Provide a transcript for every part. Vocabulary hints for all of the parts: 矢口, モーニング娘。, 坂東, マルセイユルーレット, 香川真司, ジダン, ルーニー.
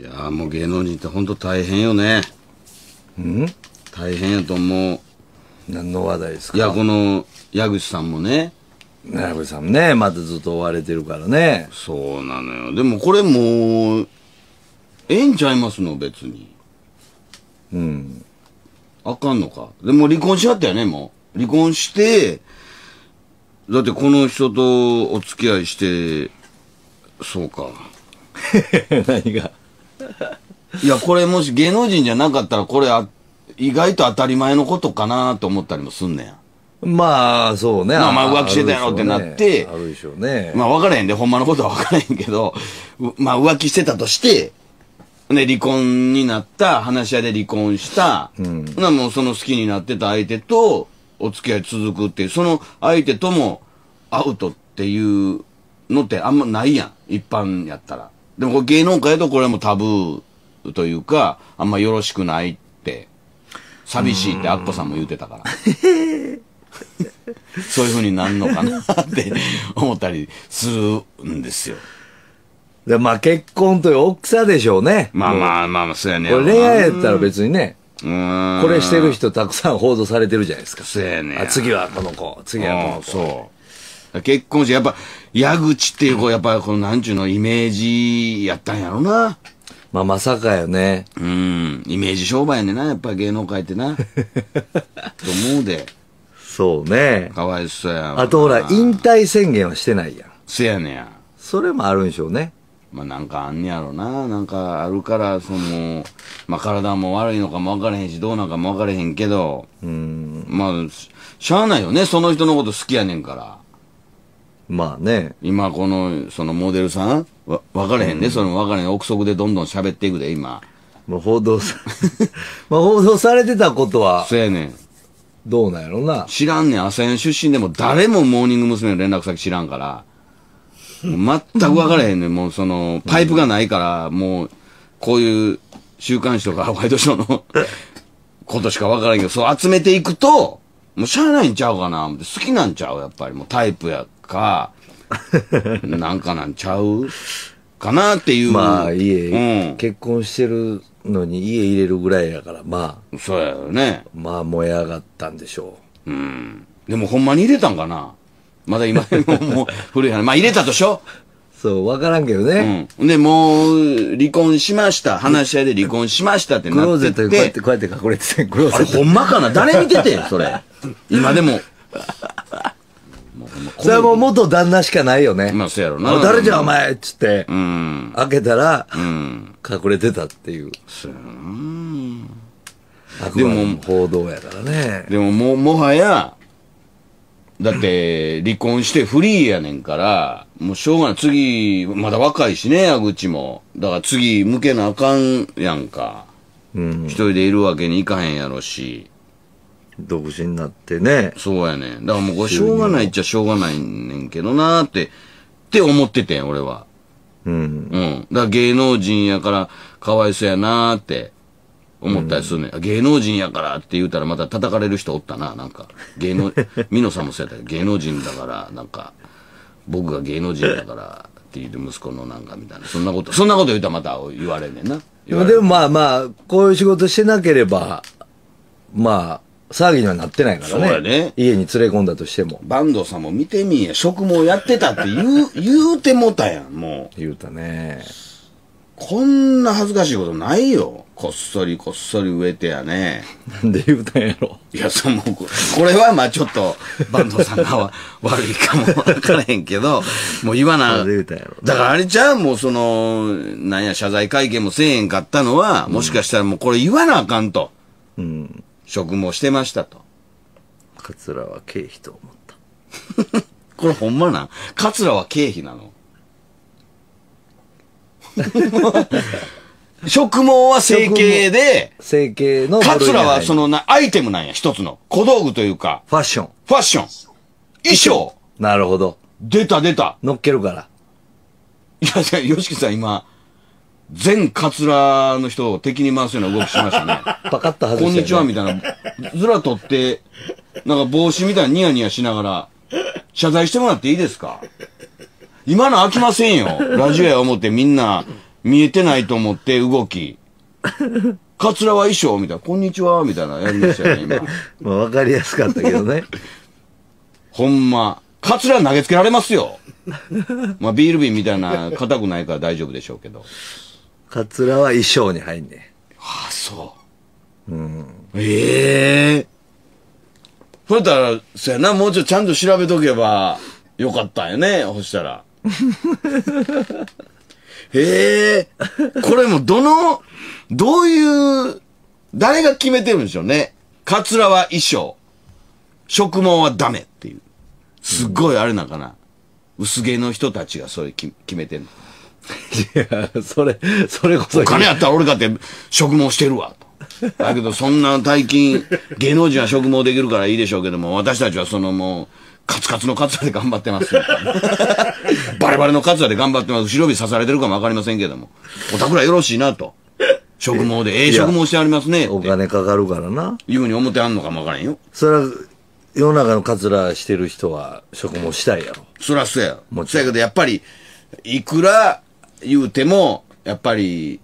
いやーもう芸能人ってほんと大変よね。うん大変やと思う。何の話題ですか。いやこの矢口さんもね、矢口さんもねまだずっと追われてるからね。そうなのよ。でもこれもうええんちゃいますの別に。うんあかんのか。でも離婚しはったよね。もう離婚してだってこの人とお付き合いしてそうか何がいやこれもし芸能人じゃなかったらこれ意外と当たり前のことかなと思ったりもすんねや。まあそうね、まあ、浮気してたやろってなってあるでしょうね。まあ分からへんでほんまのことは分からへんけどまあ浮気してたとしてで離婚になった話し合いで離婚した、うん、なもうその好きになってた相手とお付き合い続くっていうその相手とも会うとっていうのってあんまないやん一般やったら。でもこれ芸能界だとこれもタブーというかあんまよろしくないって寂しいってアッコさんも言うてたからそういうふうになんのかなって思ったりするんですよ。でまあ結婚という大きさでしょうね。まあまあまあまあそうやね。これ恋愛やったら別にねこれしてる人たくさん報道されてるじゃないですか。そうやね。あ次はこの子次はこの子そう結婚してやっぱ矢口っていう子やっぱこのなんちゅうのイメージやったんやろな。まあまさかよね。うんイメージ商売やねんなやっぱ芸能界ってなと思うで。そうねかわいそうやん。あとほら引退宣言はしてないやん。そうやねや。それもあるんでしょうね。まあなんかあんねやろな。なんかあるからそのまあ体も悪いのかも分からへんしどうなんかも分からへんけどまあしゃあないよね。その人のこと好きやねんからまあね今このそのモデルさん分からへんねその分からへん憶測でどんどん喋っていくで今もう報道さまあ報道されてたことはそうやねん。どうなんやろな知らんねん。朝鮮出身でも誰もモーニング娘。の連絡先知らんから全く分からへんねん。もうそのパイプがないからもうこういう週刊誌とかホワイトショーのことしか分からへんけどそう集めていくともうしゃあないんちゃうかな思って好きなんちゃうやっぱりもうタイプやかなんかなんちゃうかなっていう。まあ家、うん、結婚してるのに家入れるぐらいやからまあそうやよね。まあ燃え上がったんでしょう。うんでもほんまに入れたんかな。まだ今もう古い話。まあ入れたとしょ。そう、わからんけどね。うん。で、もう、離婚しました。話し合いで離婚しましたってなってて。クローゼットにこうやって隠れてて、クローゼット。あれ、ほんまかな誰見ててんそれ。今でも。それはもう元旦那しかないよね。まあ、そうやろな。誰じゃお前っつって、うん。開けたら、うん。隠れてたっていう。そうやな。でも、報道やからね。でも、もはや、だって離婚してフリーやねんからもうしょうがない。次まだ若いしね矢口もだから次向けなあかんやんか、うん、一人でいるわけにいかへんやろし独身になってね。そうやねん。だからもうこれしょうがないっちゃしょうがないねんけどなーって思っててん俺は。うんうんだから芸能人やからかわいそうやなーって思ったりするね、うん、芸能人やからって言うたらまた叩かれる人おったな。なんか芸能美濃さんもそうやったけど芸能人だからなんか僕が芸能人だからって言って息子のなんかみたいなそんなこと言うたらまた言われんねんな。でもまあまあこういう仕事してなければまあ騒ぎにはなってないからね。そうやね。家に連れ込んだとしても坂東さんも見てみんや職務をやってたって言うてもたやん。もう言うたね。こんな恥ずかしいことないよ。こっそり植えてやね。なんで言うたんやろ。いや、その、これはまあちょっと、坂東さんが悪いかも分からへんけど、もう言わな。だからあれじゃあもうその、なんや、謝罪会見もせえへんかったのは、うん、もしかしたらもうこれ言わなあかんと。うん。職務をしてましたと。桂は経費と思った。これほんまな。桂は経費なの。植毛は整形で、整形の。桂はそのアイテムなんや、一つの。小道具というか。ファッション。ファッション。衣装。なるほど。出た。乗っけるから。いや、吉木さん今、全桂の人を敵に回すような動きしましたね。パカッと外して、ね。こんにちはみたいな。ずらとって、なんか帽子みたいにニヤニヤしながら、謝罪してもらっていいですか？今の飽きませんよ。ラジオや思ってみんな見えてないと思って動き。カツラは衣装みたいな、こんにちはみたいなやりましたよね、今。わかりやすかったけどね。ほんま、カツラ投げつけられますよ。まあ、ビール瓶みたいな、硬くないから大丈夫でしょうけど。カツラは衣装に入んね。ああ、そう。うん。ええー。それたら、そやな、もうちょっとちゃんと調べとけばよかったんよね、そしたら。へえ、これもどういう、誰が決めてるんでしょうね。カツラは衣装。植毛はダメっていう。すっごいあれなんかな。薄毛の人たちがそれ決めてんの。いや、それこそ。お金あったら俺かって植毛してるわ。だけどそんな大金、芸能人は植毛できるからいいでしょうけども、私たちはそのもう、カツカツのカツラで頑張ってます。バレバレのカツラで頑張ってます。後ろ指刺されてるかもわかりませんけども。おたくらよろしいなと。植毛で、植毛してありますね。お金かかるからな。いうふうに思ってあんのかもわからんよ。それは、世の中のカツラしてる人は植毛したいやろ。そらそうや。もちろん。だけどやっぱり、いくら言うても、やっぱり、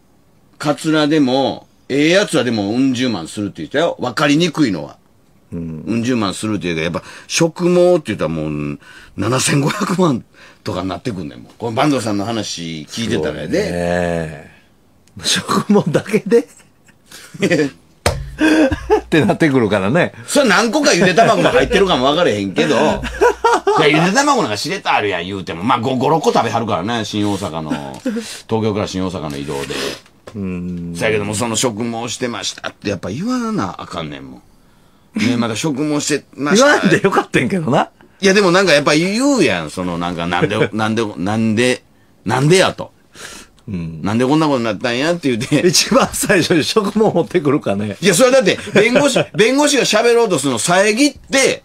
カツラでも、やつらでもうん十万するって言ったよ。わかりにくいのは。うん十万するっていうか、やっぱ、植毛って言ったらもう、7500万とかになってくんねんもん。この坂東さんの話聞いてたらやで。植毛だけでってなってくるからね。それ何個かゆで卵が入ってるかも分かれへんけど、ゆで卵なんか知れたあるやん言うても、まあ5、6個食べはるからね、新大阪の、東京から新大阪の移動で。そやけども、その植毛してましたってやっぱ言わなあかんねんもん。ね、まだ植毛してました。言わんでよかったんけどな。いやでもなんかやっぱ言うやん、そのなんかなんでやと。なんでこんなことになったんやって言うて。一番最初に植毛持ってくるかね。いや、それはだって、弁護士が喋ろうとするのを遮って、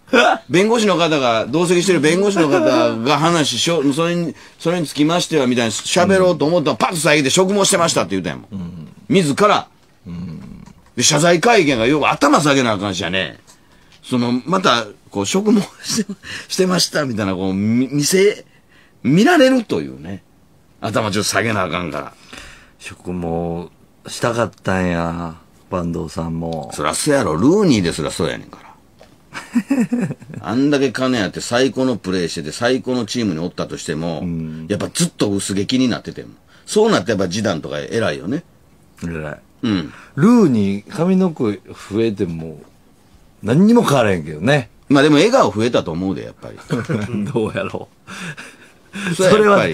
弁護士の方が、同席してる弁護士の方が話し、それにつきましてはみたいに喋ろうと思ったら、パッと遮って植毛してましたって言うたんやもん。自ら。で、謝罪会見がよく頭下げなあかんしやね。また、こう、植毛してましたみたいな、こう、見られるというね。頭ちょっと下げなあかんから。植毛したかったんや、坂東さんも。そらそうやろ、ルーニーですらそうやねんから。あんだけ金あって最高のプレーしてて最高のチームにおったとしても、やっぱずっと薄毛気になってても。そうなってやっぱ示談とか偉いよね。偉い。うん。ルーニー、髪の毛増えても、何にも変わらへんけどね。まあでも笑顔増えたと思うで、やっぱり。どうやろう。それは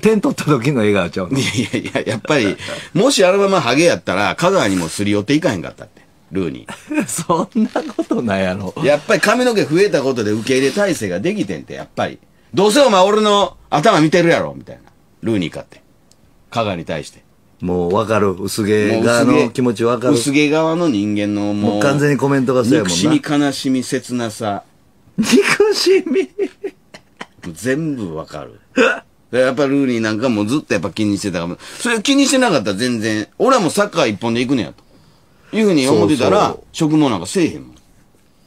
点取った時の笑顔ちゃうの。いやいや、やっぱり、もしあのままハゲやったら、香川にもすり寄っていかへんかったって、ルーに。そんなことないやろ。やっぱり髪の毛増えたことで受け入れ体制ができてんて、やっぱり。どうせお前俺の頭見てるやろ、みたいな。ルーにかって。香川に対して。もうわかる。薄毛側の気持ちわかる。薄毛側の人間のもう。もう完全にコメントがそうやもんな。憎しみ、悲しみ、切なさ。憎しみ全部わかる。やっぱルーリーなんかもずっとやっぱ気にしてたから、それ気にしてなかったら全然、俺はもうサッカー一本で行くねやと。いうふうに思ってたら、植毛なんかせえへんもん。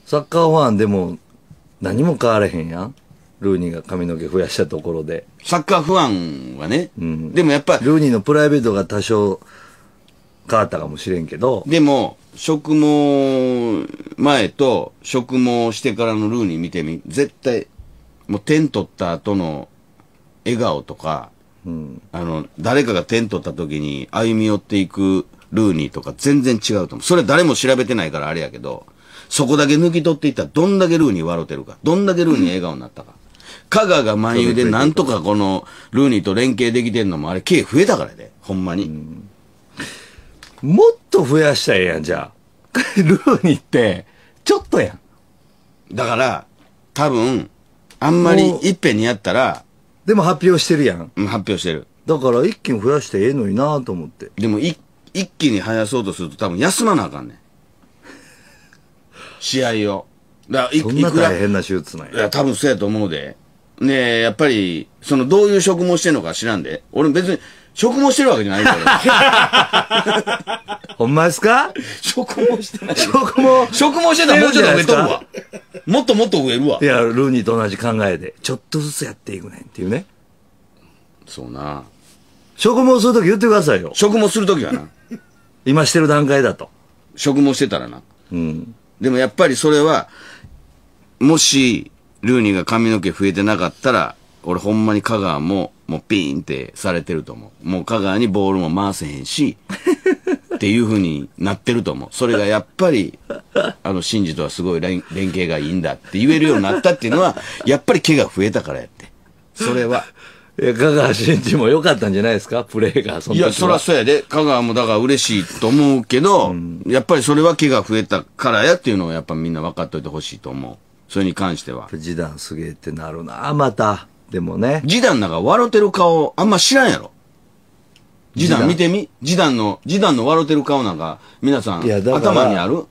サッカーファンでも何も変われへんやん。ルーニーが髪の毛増やしたところで。サッカーファンはね。でもやっぱ。ルーニーのプライベートが多少変わったかもしれんけど。でも、植毛前と植毛してからのルーニー見てみ、絶対、もう点取った後の笑顔とか、誰かが点取った時に歩み寄っていくルーニーとか全然違うと思う。それ誰も調べてないからあれやけど、そこだけ抜き取っていったらどんだけルーニー笑ってるか、どんだけルーニー笑顔になったか。香川が万有でなんとかこのルーニーと連携できてんのもあれ、毛増えたからやで、ほんまに。もっと増やしたらええやん、じゃあ。ルーニーって、ちょっとやん。だから、多分、あんまりいっぺんにやったら。でも発表してるやん。発表してる。だから一気に増やしてええのになぁと思って。でも一気に生やそうとすると多分休まなあかんねん。試合を。だからそんな大変な手術なんや。いや、多分そうやと思うで。ねえ、やっぱり、どういう植毛してんのか知らんで。俺別に、植毛してるわけじゃないから。ほんまですか？植毛してない。植毛してたらもうちょっと植えとるわ。もっともっと植えるわ。いや、ルーニーと同じ考えで、ちょっとずつやっていくねんっていうね。そうな。植毛するとき言ってくださいよ。植毛するときはな。今してる段階だと。植毛してたらな。うん。でもやっぱりそれは、もし、ルーニーが髪の毛増えてなかったら、俺ほんまに香川も、もうピーンってされてると思う。もう香川にボールも回せへんし、っていう風になってると思う。それがやっぱり、シンジとはすごい連携がいいんだって言えるようになったっていうのは、やっぱり毛が増えたからやって。それは。香川真司も良かったんじゃないですか、プレーが。いや、そらそうやで。香川もだから嬉しいと思うけど、うん、やっぱりそれは毛が増えたからやっていうのをやっぱみんな分かっといてほしいと思う。それに関しては。ジダンすげえってなるな、また。でもね。ジダンなんか笑うてる顔あんま知らんやろ。ジダン見てみ。ジダンの笑うてる顔なんか、皆さん、頭にある？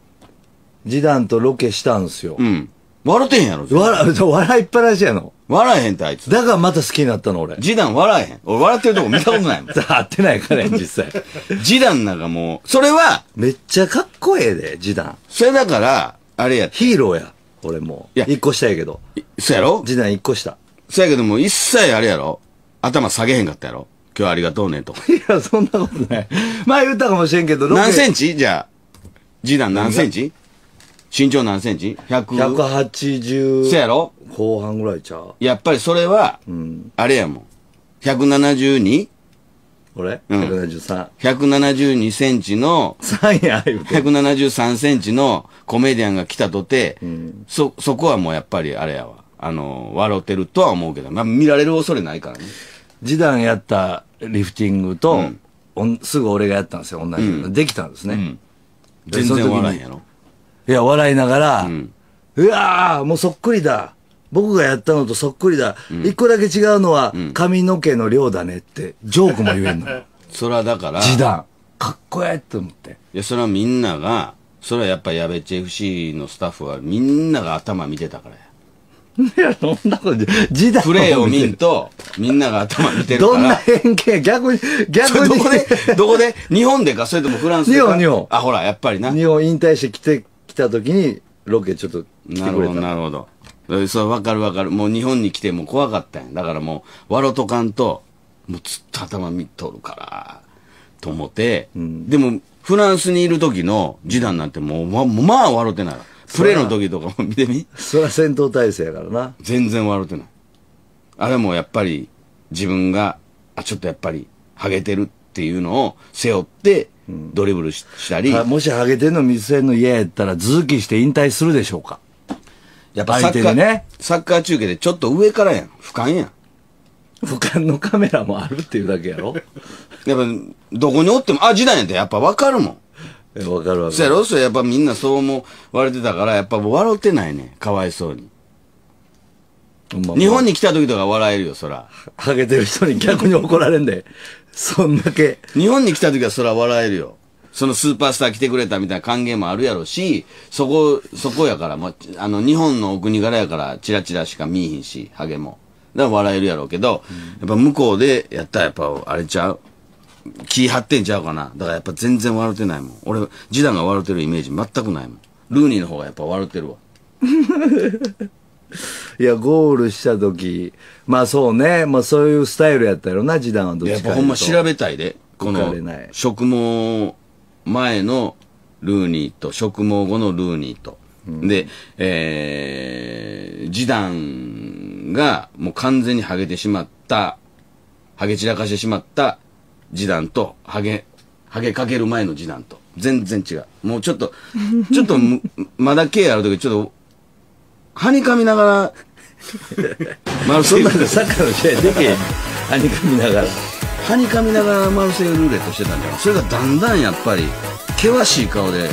ジダンとロケしたんですよ。うん。笑てへんやろ。笑いっぱなしやの。笑えへんってあいつ。だからまた好きになったの俺。ジダン笑えへん。俺笑ってるとこ見たことないもん。合ってないからね、実際。ジダンなんかもう、それは。めっちゃかっこええで、ジダン。それだから、あれや。ヒーローや。俺もう。いや。一個下やけど。そうやろ？ジダン一個下。そうやけども、一切あれやろ？頭下げへんかったやろ？今日はありがとうね、とか。いや、そんなことない。前言ったかもしれんけど、何センチ？じゃあ。ジダン何センチ？身長何センチ？ 100？ 180。そやろ？後半ぐらいちゃう。やっぱりそれは、あれやもん。172？ 俺？ 173。172センチの、3や、173センチのコメディアンが来たとて、そこはもうやっぱりあれやわ。笑ってるとは思うけど、まあ見られる恐れないからね。ジダンやったリフティングと、すぐ俺がやったんですよ、同じの。できたんですね。全然笑えんやろ。いや、笑いながら、うわー、もうそっくりだ。僕がやったのとそっくりだ。一個だけ違うのは、髪の毛の量だねって、ジョークも言えんのよ。それはだから、ジダン、かっこええって思って。いや、それはみんなが、それはやっぱやべっち FC のスタッフは、みんなが頭見てたからや。いや、そんなこと、ジダンプレーを見ると、みんなが頭見てるから。どんな変形？逆に。どこで日本でか、それともフランスでか。日本。あ、ほら、やっぱりな。日本引退して来た時にロケちょっと来てくれた。なるほど。それわかる。もう日本に来ても怖かったんや。だからもう、わろとかんと、もうずっと頭見とるから、と思って、でも、フランスにいる時のジダンなんてもう、まあわろてない。プレーの時とかも見てみ？それは戦闘態勢やからな。全然わろてない。あれもやっぱり、自分が、ちょっとやっぱり、ハゲてるっていうのを背負って、ドリブルしたり。もしハゲてんの見せんの嫌やったら、続きして引退するでしょうか。やっぱ相手にね。サッカー中継でちょっと上からやん。俯瞰やん。俯瞰のカメラもあるっていうだけやろ。やっぱ、どこにおっても、時代やんってやっぱわかるもん。わかる。そうやろ？そうやっぱみんなそう思われてたから、やっぱ笑ってないね。かわいそうに。日本に来た時とか笑えるよ、そら。ハゲてる人に逆に怒られんで。そんだけ。日本に来た時はそら笑えるよ。そのスーパースター来てくれたみたいな歓迎もあるやろし、そこやから、日本のお国柄やから、チラチラしか見えひんし、ハゲも。だから笑えるやろうけど、やっぱ向こうでやったらやっぱ、あれちゃう？気張ってんちゃうかな。だからやっぱ全然笑ってないもん。俺、ジダンが笑ってるイメージ全くないもん。ルーニーの方がやっぱ笑ってるわ。いや、ゴールした時、まあそうね、まあそういうスタイルやったやろな、ジダンはどっちかと。やっぱほんま調べたいで、この、植毛前のルーニーと、植毛後のルーニーと。で、ジダンがもう完全にハゲてしまった、ハゲ散らかしてしまったジダンと、ハゲかける前のジダンと、全然違う。もうちょっと、まだ毛ある時ちょっと、はにかみながら、そんなんでサッカーの試合でけえ、はにかみながらマルセイユルーレットしてたんじゃん。それがだんだんやっぱり、険しい顔で、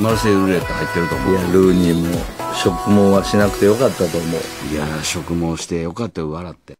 マルセイユルーレット入ってると思う。いや、ルーニーも、植毛はしなくてよかったと思う。いや、植毛してよかったよ、笑って。